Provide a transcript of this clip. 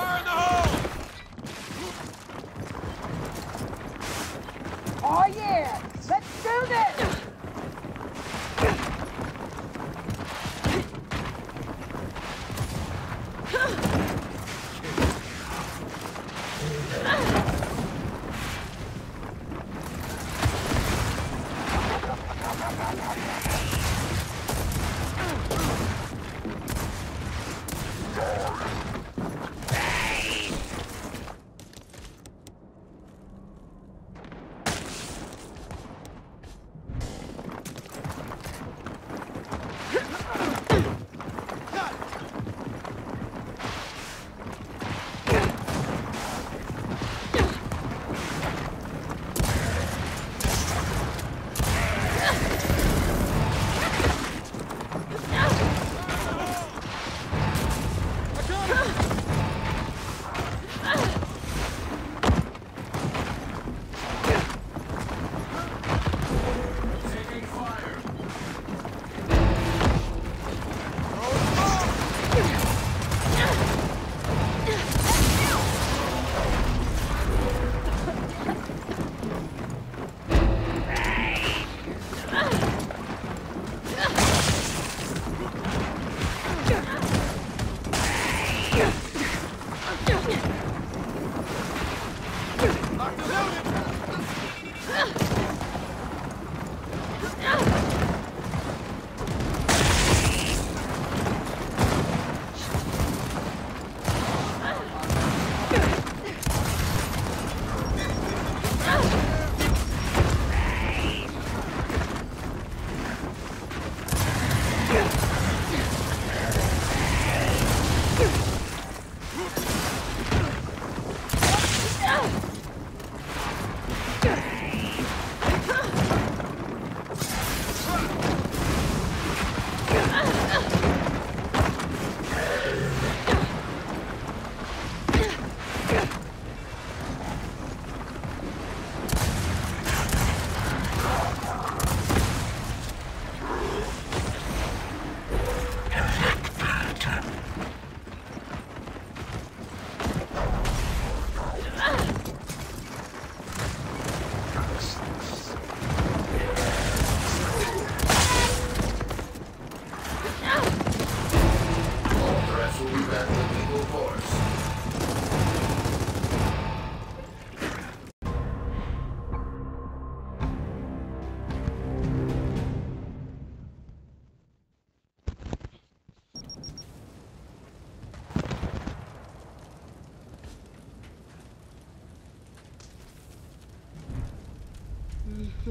Fire in the hole! Oh yeah! Let's do